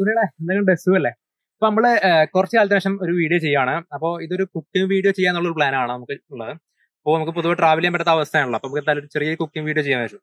അപ്പൊ നമ്മള് കുറച്ച് കാലത്തിന് ശേഷം ഒരു വീഡിയോ ചെയ്യാണ്. അപ്പൊ ഇതൊരു കുക്കിംഗ് വീഡിയോ ചെയ്യാനുള്ള ഒരു പ്ലാനാണ് നമുക്ക് ഉള്ളത്. അപ്പോൾ നമുക്ക് പൊതുവെ ട്രാവൽ ചെയ്യാൻ പറ്റാത്ത അവസ്ഥയാണല്ലോ. അപ്പൊ നമുക്ക് എന്തായാലും ചെറിയ കുക്കിംഗ് വീഡിയോ ചെയ്യാൻ പറ്റും.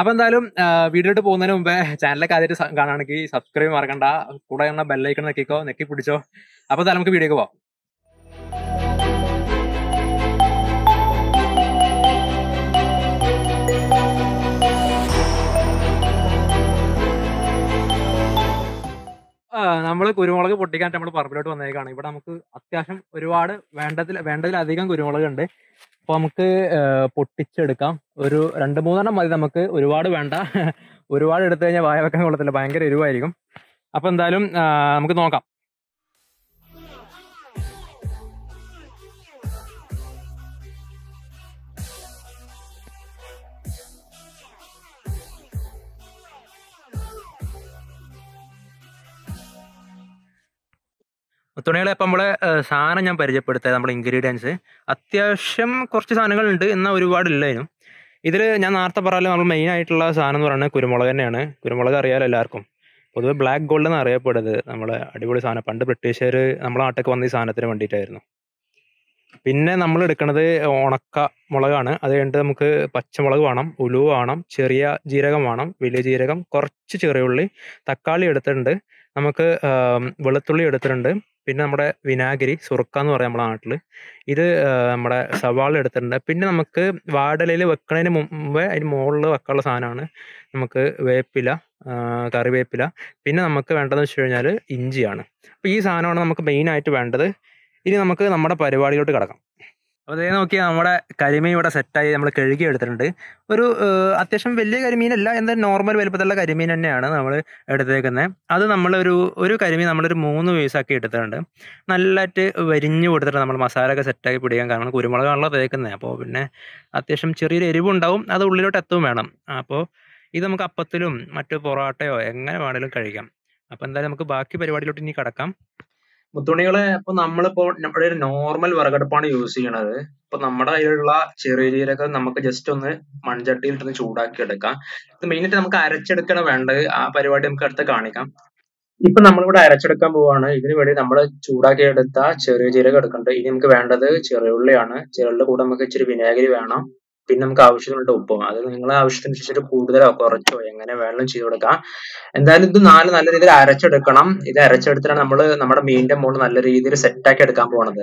അപ്പൊ എന്തായാലും വീഡിയോട്ട് പോകുന്നതിന് മുമ്പേ ചാനലൊക്കെ ആദ്യമായിട്ട് കാണുകയാണെങ്കിൽ സബ്സ്ക്രൈബ് മറക്കണ്ട, കൂടെ കാണുന്ന ബെല്ലൈക്കൺ നെക്കിക്കോ, നെക്കി പിടിച്ചോ. അപ്പൊ എന്തായാലും നമുക്ക് വീഡിയോക്ക് പോവാം. നമ്മൾ കുരുമുളക് പൊട്ടിക്കാൻ നമ്മൾ പറമ്പിലോട്ട് വന്നേക്കാണ്. ഇവിടെ നമുക്ക് അത്യാവശ്യം ഒരുപാട് വേണ്ടതിലധികം കുരുമുളക് ഉണ്ട്. അപ്പൊ നമുക്ക് പൊട്ടിച്ചെടുക്കാം. ഒരു 2-3 എണ്ണം മതി നമുക്ക്. ഒരുപാട് എടുത്തു കഴിഞ്ഞാൽ വായ വെക്കാൻ കൊള്ളത്തില്ല, ഭയങ്കര എരിവായിരിക്കും. അപ്പൊ എന്തായാലും നമുക്ക് നോക്കാം. തുണികളെ അപ്പം നമ്മളെ സാധനം ഞാൻ പരിചയപ്പെടുത്താം. നമ്മുടെ ഇൻഗ്രീഡിയൻസ് അത്യാവശ്യം കുറച്ച് സാധനങ്ങളുണ്ട്, എന്നാൽ ഒരുപാടില്ലായിരുന്നു. ഇതിൽ ഞാൻ നേരത്തെ പറയാൻ നമ്മൾ മെയിൻ ആയിട്ടുള്ള സാധനം എന്ന് പറയുന്നത് കുരുമുളക് തന്നെയാണ്. കുരുമുളക് അറിയാമല്ലോ എല്ലാവർക്കും, പൊതുവെ ബ്ലാക്ക് ഗോൾഡ് എന്നാണ് അറിയപ്പെടുന്നത്. നമ്മളെ അടിപൊളി സാധനം, പണ്ട് ബ്രിട്ടീഷുകാർ നമ്മളെ നാട്ടിലേക്ക് വന്ന ഈ സാധനത്തിന് വേണ്ടിയിട്ടായിരുന്നു. പിന്നെ നമ്മൾ എടുക്കുന്നത് ഉണക്ക മുളകാണ്. അത് കഴിഞ്ഞിട്ട് നമുക്ക് പച്ചമുളക് വേണം, ഉലുവ വേണം, ചെറിയ ജീരകം വേണം, വലിയ ജീരകം, കുറച്ച് ചെറിയുള്ളി, തക്കാളി എടുത്തിട്ടുണ്ട്, നമുക്ക് വെളുത്തുള്ളി എടുത്തിട്ടുണ്ട്, പിന്നെ നമ്മുടെ വിനാഗിരി സുറുക്ക എന്ന് പറയാം നമ്മുടെ നാട്ടിൽ, ഇത് നമ്മുടെ സവാള എടുത്തിട്ടുണ്ട്. പിന്നെ നമുക്ക് വാടലയിൽ വെക്കണതിന് മുമ്പേ അതിന് മുകളിൽ വെക്കാനുള്ള സാധനമാണ് നമുക്ക് വേപ്പില, കറിവേപ്പില. പിന്നെ നമുക്ക് വേണ്ടതെന്ന് വെച്ച് കഴിഞ്ഞാൽ ഇഞ്ചിയാണ്. അപ്പോൾ ഈ സാധനമാണ് നമുക്ക് മെയിനായിട്ട് വേണ്ടത്. ഇനി നമുക്ക് നമ്മുടെ പരിപാടിയിലോട്ട് കിടക്കാം. അപ്പോൾ അതേ നോക്കിയാൽ നമ്മുടെ കരിമീൻ ഇവിടെ സെറ്റായി നമ്മൾ കഴുകി എടുത്തിട്ടുണ്ട്. ഒരു അത്യാവശ്യം വലിയ കരിമീനല്ല, എന്താ നോർമൽ വലുപ്പത്തിലുള്ള കരിമീൻ തന്നെയാണ് നമ്മൾ എടുത്തേക്കുന്നത്. അത് നമ്മളൊരു കരിമീൻ നമ്മളൊരു 3 പീസാക്കി എടുത്തിട്ടുണ്ട്. നല്ലതായിട്ട് വരിഞ്ഞു കൊടുത്തിട്ട് നമ്മൾ മസാല ഒക്കെ സെറ്റാക്കി പിടിക്കാൻ, കാരണം കുരുമുളകാണല്ലോ തേക്കുന്നത്. അപ്പോൾ പിന്നെ അത്യാവശ്യം ചെറിയൊരു എരിവുണ്ടാവും, അത് ഉള്ളിലോട്ട് എത്തും വേണം. അപ്പോൾ ഇത് നമുക്ക് അപ്പത്തിലും മറ്റു പൊറോട്ടയോ എങ്ങനെ വേണേലും കഴിക്കാം. അപ്പോൾ എന്തായാലും നമുക്ക് ബാക്കി പരിപാടിയിലോട്ട് ഇനി കിടക്കാം. മുത്തുണികളെ ഇപ്പൊ നമ്മളിപ്പോ നമ്മുടെ ഒരു നോർമൽ വിറകടുപ്പാണ് യൂസ് ചെയ്യണത്. അപ്പൊ നമ്മുടെ കയ്യിലുള്ള ചെറിയ ജീരകം നമുക്ക് ജസ്റ്റ് ഒന്ന് മൺചട്ടിയിലിട്ടൊന്ന് ചൂടാക്കി എടുക്കാം. ഇത് മെയിനായിട്ട് നമുക്ക് അരച്ചെടുക്കണം വേണ്ടത്. ആ പരിപാടി നമുക്ക് അടുത്ത് കാണിക്കാം. ഇപ്പൊ നമ്മളിവിടെ അരച്ചെടുക്കാൻ പോവാണ്. ഇതിനു വേണ്ടി നമ്മൾ ചൂടാക്കി എടുത്ത ചെറിയ ജീരകം എടുക്കണ്ട്. ഇനി നമുക്ക് വേണ്ടത് ചെറിയുള്ളിയാണ്. ചെറിയുള്ളി കൂടെ നമുക്ക് ഇച്ചിരി വിനാഗിരി വേണം. പിന്നെ നമുക്ക് ആവശ്യത്തിനുള്ള ഉപ്പും, അത് നിങ്ങളെ ആവശ്യത്തിനനുസരിച്ചിട്ട് കൂടുതലോ കുറച്ചോ എങ്ങനെ വേണമെങ്കിലും ചെയ്ത് കൊടുക്കാം. എന്തായാലും ഇത് നല്ല രീതിയിൽ അരച്ചെടുക്കണം. ഇത് അരച്ചെടുത്തിട്ടാണ് നമ്മൾ നമ്മുടെ മീനിന്റെ മുകളിൽ നല്ല രീതിയിൽ സെറ്റാക്കി എടുക്കാൻ പോണത്.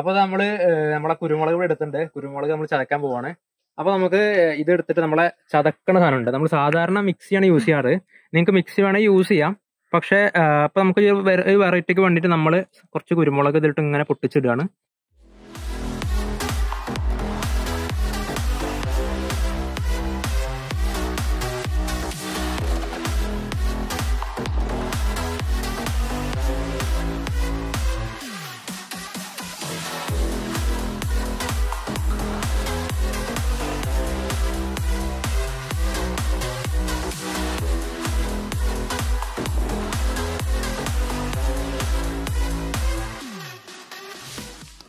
അപ്പൊ നമ്മള് നമ്മളെ കുരുമുളക് ഇവിടെ എടുത്തിട്ടുണ്ട്. കുരുമുളക് നമ്മൾ ചതക്കാൻ പോവാണ്. അപ്പൊ നമുക്ക് ഇത് എടുത്തിട്ട് നമ്മളെ ചതക്കണ സാധനമുണ്ട്. നമ്മൾ സാധാരണ മിക്സിയാണ് യൂസ് ചെയ്യാറ്. നിങ്ങൾക്ക് മിക്സി വേണമെങ്കിൽ യൂസ് ചെയ്യാം. പക്ഷെ അപ്പൊ നമുക്ക് ഒരു വെറൈറ്റിക്ക് വേണ്ടിയിട്ട് നമ്മൾ കുറച്ച് കുരുമുളക് ഇതിലിട്ട് ഇങ്ങനെ പൊട്ടിച്ചിടുകയാണ്.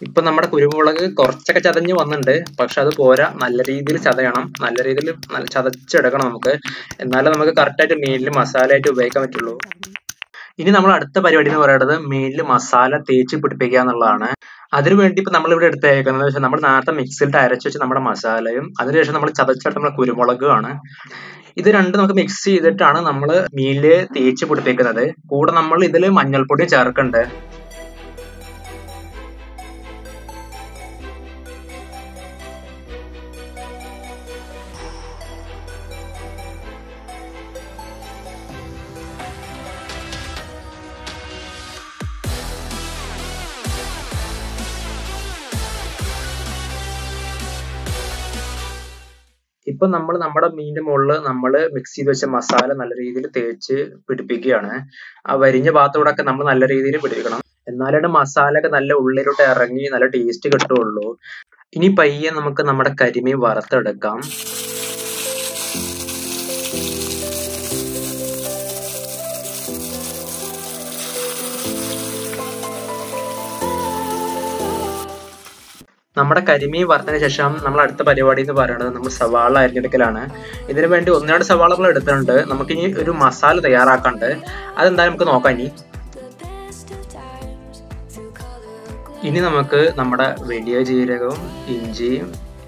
ഇപ്പൊ നമ്മുടെ കുരുമുളക് കുറച്ചൊക്കെ ചതഞ്ഞ് വന്നിട്ടുണ്ട്. പക്ഷെ അത് പോരാ, നല്ല രീതിയിൽ ചതയണം, നല്ല രീതിയിൽ ചതച്ചെടുക്കണം നമുക്ക്. എന്നാലേ നമുക്ക് കറക്റ്റായിട്ട് മീനിൽ മസാല ആയിട്ട് ഉപയോഗിക്കാൻ പറ്റുള്ളൂ. ഇനി നമ്മൾ അടുത്ത പരിപാടി എന്ന് പറയുന്നത് മീനിൽ മസാല തേച്ച് പിടിപ്പിക്കുക എന്നുള്ളതാണ്. അതിനുവേണ്ടി ഇപ്പൊ നമ്മളിവിടെ എടുത്തേക്കുന്നത് വെച്ചാൽ നമ്മൾ നേരത്തെ മിക്സിലിട്ട് അരച്ച് വെച്ച് നമ്മുടെ മസാലയും അതിനുശേഷം നമ്മൾ ചതച്ചെടുത്ത് നമ്മുടെ കുരുമുളകുമാണ്. ഇത് രണ്ടും നമുക്ക് മിക്സ് ചെയ്തിട്ടാണ് നമ്മൾ മീനില് തേച്ച് പിടിപ്പിക്കുന്നത്. കൂടെ നമ്മൾ ഇതിൽ മഞ്ഞൾപ്പൊടി ചേർക്കുന്നുണ്ട്. ഇപ്പൊ നമ്മൾ നമ്മുടെ മീനിന്റെ മുകളിൽ നമ്മൾ മിക്സ് ചെയ്ത് വെച്ച മസാല നല്ല രീതിയിൽ തേച്ച് പിടിപ്പിക്കുകയാണ്. ആ വരിഞ്ഞ ഭാഗത്തൂടെ ഒക്കെ നമ്മൾ നല്ല രീതിയിൽ പിടിപ്പിക്കണം. എന്നാലാണ് മസാല ഒക്കെ നല്ല ഉള്ളിലോട്ട് ഇറങ്ങി നല്ല ടേസ്റ്റ് കിട്ടുള്ളൂ. ഇനി പയ്യെ നമുക്ക് നമ്മുടെ കരിമീൻ വറുത്തെടുക്കാം. നമ്മുടെ കരിമീൻ വറുത്തതിന് ശേഷം നമ്മൾ അടുത്ത പരിപാടി എന്ന് പറയുന്നത് നമ്മൾ സവാള അരിഞ്ഞെടുക്കലാണ്. ഇതിനു വേണ്ടി ഒന്നിനോട് സവാള നമ്മൾ എടുത്തിട്ടുണ്ട്. നമുക്കിനി ഒരു മസാല തയ്യാറാക്കാണ്ട്, അതെന്തായാലും നമുക്ക് നോക്കാം. ഇനി നമുക്ക് നമ്മുടെ വലിയ ജീരകവും ഇഞ്ചിയും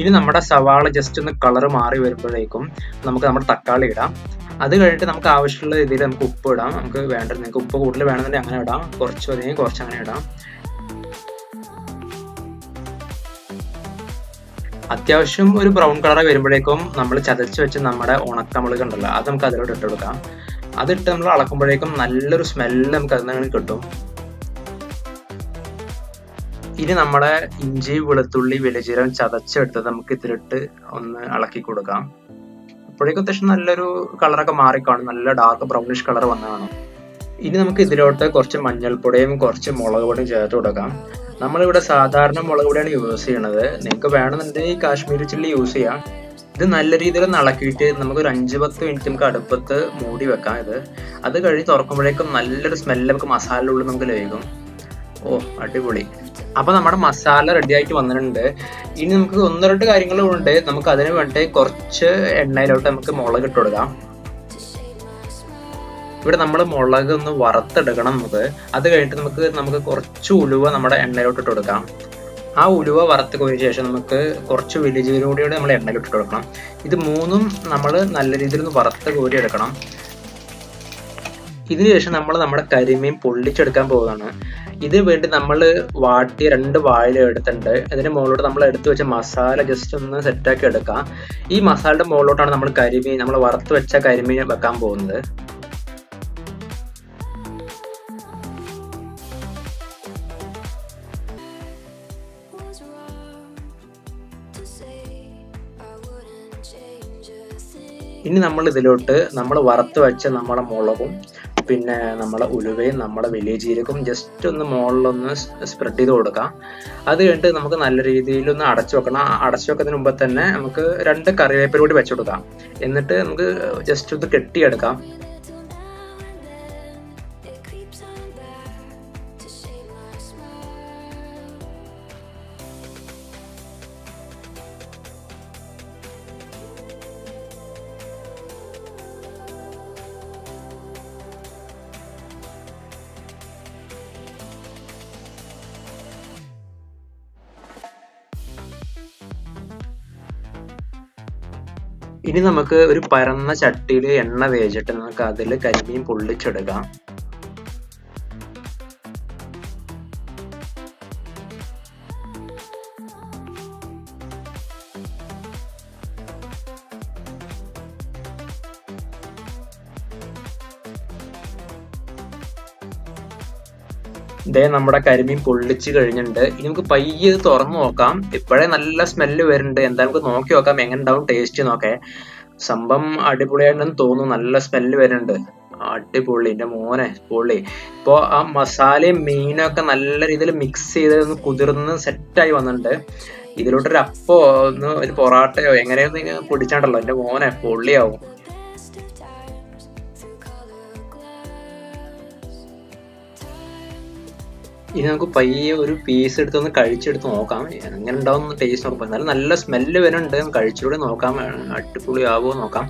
ഇനി നമ്മുടെ സവാള ജസ്റ്റ് ഒന്ന് കളർ മാറി വരുമ്പോഴേക്കും നമുക്ക് നമ്മുടെ തക്കാളി ഇടാം. അത് കഴിഞ്ഞിട്ട് നമുക്ക് ആവശ്യമുള്ള രീതിയിൽ നമുക്ക് ഉപ്പ് ഇടാം. നമുക്ക് വേണ്ട, നിങ്ങൾക്ക് ഉപ്പ് കൂടുതൽ വേണമെന്നുണ്ടെങ്കിൽ അങ്ങനെ ഇടാം, കുറച്ച് അല്ലെങ്കിൽ കുറച്ച് അങ്ങനെ ഇടാം. അത്യാവശ്യം ഒരു ബ്രൗൺ കളർ വരുമ്പോഴേക്കും നമ്മൾ ചതച്ച് വെച്ച് നമ്മുടെ ഉണക്കമുളക് ഉണ്ടല്ലോ, അത് നമുക്ക് അതിലോട്ട് ഇട്ട് കൊടുക്കാം. അതിട്ട് നമ്മൾ അളക്കുമ്പോഴേക്കും നല്ലൊരു സ്മെല്ല് നമുക്ക് അതിൽ നിന്ന് കിട്ടും. ഇനി നമ്മുടെ ഇഞ്ചി വെളുത്തുള്ളി വെളിജീരം ചതച്ചെടുത്തത് നമുക്ക് ഇതിലിട്ട് ഒന്ന് ഇളക്കി കൊടുക്കാം. അപ്പോഴേക്കും അത്യാവശ്യം നല്ലൊരു കളറൊക്കെ മാറിക്കാണും, നല്ല ഡാർക്ക് ബ്രൗണിഷ് കളർ വന്നതാണ്. ഇനി നമുക്ക് ഇതിലോട്ട് കുറച്ച് മഞ്ഞൾപ്പൊടിയും കുറച്ച് മുളക് പൊടിയും ചേർത്ത് കൊടുക്കാം. നമ്മളിവിടെ സാധാരണ മുളക് പൊടിയാണ് യൂസ് ചെയ്യണത്. നിങ്ങൾക്ക് വേണമെന്നുണ്ടെങ്കിൽ കാശ്മീരി ചില്ലി യൂസ് ചെയ്യാം. ഇത് നല്ല രീതിയിൽ ഇളക്കിയിട്ട് നമുക്കൊരു 5-10 മിനിറ്റ് നമുക്ക് അടുപ്പത്ത് മൂടി വെക്കാം. ഇത് അത് കഴിഞ്ഞ് തുറക്കുമ്പോഴേക്കും നല്ലൊരു സ്മെല്ല് നമുക്ക് മസാല ഉള്ളിൽ നമുക്ക് ലഭിക്കും. ഓ അടിപൊളി! അപ്പോൾ നമ്മുടെ മസാല റെഡി ആയിട്ട് വന്നിട്ടുണ്ട്. ഇനി നമുക്ക് 1-2 കാര്യങ്ങളും ഉണ്ട്. നമുക്ക് അതിന് വേണ്ടി കുറച്ച് എണ്ണയിലോട്ട് നമുക്ക് മുളക് ഇട്ട് കൊടുക്കാം. ഇവിടെ നമ്മൾ മുളക് ഒന്ന് വറുത്തെടുക്കണം നമുക്ക്. അത് കഴിഞ്ഞിട്ട് നമുക്ക് കുറച്ച് ഉലുവ നമ്മുടെ എണ്ണയിലോട്ട് ഇട്ട് കൊടുക്കാം. ആ ഉലുവ വറുത്ത് കോരിയ ശേഷം നമുക്ക് കുറച്ച് വെളിജീരകം കൂടി നമ്മൾ എണ്ണയിലോട്ട് ഇട്ട് കൊടുക്കണം. ഇത് മൂന്നും നമ്മൾ നല്ല രീതിയിൽ ഒന്ന് വറുത്ത് കോരി എടുക്കണം. ഇതിനുശേഷം നമ്മൾ നമ്മുടെ കരിമീൻ പൊള്ളിച്ചെടുക്കാൻ പോവുകയാണ്. ഇതിനു വേണ്ടി നമ്മൾ വാട്ടിയ 2 വാഴ എടുത്തിട്ടുണ്ട്. അതിൻ്റെ മുകളിലോട്ട് നമ്മൾ എടുത്തു വെച്ച മസാല ജസ്റ്റ് ഒന്ന് സെറ്റാക്കി എടുക്കാം. ഈ മസാലയുടെ മുകളിലോട്ടാണ് നമ്മൾ കരിമീൻ, നമ്മൾ വറുത്ത് വെച്ച കരിമീൻ വെക്കാൻ പോകുന്നത്. ഇനി നമ്മൾ ഇതിലോട്ട് നമ്മൾ വറുത്ത് വെച്ച നമ്മുടെ മുളകും പിന്നെ നമ്മളെ ഉലുവയും നമ്മളെ വലിയ ജീരകവും ജസ്റ്റ് ഒന്ന് മുകളിലൊന്ന് സ്പ്രെഡ് ചെയ്ത് കൊടുക്കാം. അത് കഴിഞ്ഞിട്ട് നമുക്ക് നല്ല രീതിയിലൊന്ന് അടച്ചു വെക്കണം. അടച്ചു വെക്കുന്നതിന് മുമ്പ് തന്നെ നമുക്ക് 2 കറിവേപ്പില കൂടി വെച്ചു കൊടുക്കാം. എന്നിട്ട് നമുക്ക് ജസ്റ്റ് ഒന്ന് കെട്ടിയെടുക്കാം. ഇനി നമുക്ക് ഒരു പരന്ന ചട്ടിയിൽ എണ്ണ തേച്ചിട്ട് നമുക്ക് അതിൽ കരിമീൻ പൊള്ളിച്ചെടുക്കാം. ഇതേ നമ്മുടെ കരിമീൻ പൊള്ളിച്ച് കഴിഞ്ഞിട്ടുണ്ട്. ഇനി നമുക്ക് പയ്യെ ഇത് തുറന്നു നോക്കാം. ഇപ്പോഴേ നല്ല സ്മെല്ല് വരുന്നുണ്ട്. എന്തായാലും നമുക്ക് നോക്കി നോക്കാം എങ്ങനെ ഉണ്ടാവും ടേസ്റ്റ് നോക്കേ. സംഭവം അടിപൊളിയായിട്ടെന്ന് തോന്നുന്നു. നല്ല സ്മെല്ല് വരുന്നുണ്ട്. അടിപൊളി എൻ്റെ മോനെ, പൊളി! ഇപ്പോൾ ആ മസാലയും മീനൊക്കെ നല്ല രീതിയിൽ മിക്സ് ചെയ്ത് ഒന്ന് കുതിർന്ന് സെറ്റായി വന്നിട്ടുണ്ട്. ഇതിലോട്ടൊരു അപ്പോ ഒന്ന് ഒരു പൊറാട്ടയോ എങ്ങനെയൊന്ന് പൊടിച്ചാണ്ടല്ലോ എൻ്റെ മോനെ, പൊള്ളിയാവും. ഇനി നമുക്ക് പയ്യെ ഒരു പീസ് എടുത്തൊന്ന് കഴിച്ചെടുത്ത് നോക്കാം എങ്ങനെ ഉണ്ടാവുന്ന ടേസ്റ്റ് നോക്കാം. എന്നാലും നല്ല സ്മെല്ല് വരുന്നുണ്ട്. കഴിച്ചുകൂടി നോക്കാം അടിപൊളി ആവുമോ നോക്കാം.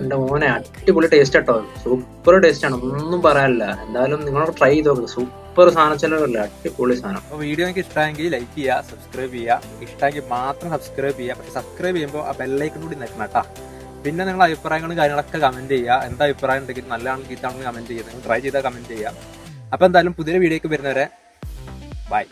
എൻ്റെ മോനെ അടിപൊളി ടേസ്റ്റ് കേട്ടോ, സൂപ്പർ ടേസ്റ്റാണ്, ഒന്നും പറയാനില്ല. എന്തായാലും നിങ്ങളോട് ട്രൈ ചെയ്ത് നോക്കുക. സൂപ്പർ സാധനം ചിലവല്ല, അടിപൊളി സാധനം. അപ്പോൾ വീഡിയോ എനിക്ക് ഇഷ്ടമെങ്കിൽ ലൈക്ക് ചെയ്യുക, സബ്സ്ക്രൈബ് ചെയ്യുക. ഇഷ്ടമെങ്കിൽ മാത്രം സബ്സ്ക്രൈബ് ചെയ്യുക. പക്ഷേ സബ്സ്ക്രൈബ് ചെയ്യുമ്പോൾ ആ ബെല്ലൈക്കൺ കൂടി നിൽക്കണം കേട്ടോ. പിന്നെ നിങ്ങൾ അഭിപ്രായങ്ങളും കാര്യങ്ങളൊക്കെ കമന്റ് ചെയ്യുക. എന്താ അഭിപ്രായം ഉണ്ടെങ്കിൽ നല്ലതാണ് ചീത്താണെന്ന് കമന്റ് ചെയ്യുക. നിങ്ങൾ ട്രൈ ചെയ്താൽ കമന്റ് ചെയ്യുക. അപ്പോൾ എന്തായാലും പുതിയൊരു വീഡിയോയ്ക്ക് വരുന്നവരെ ബൈ.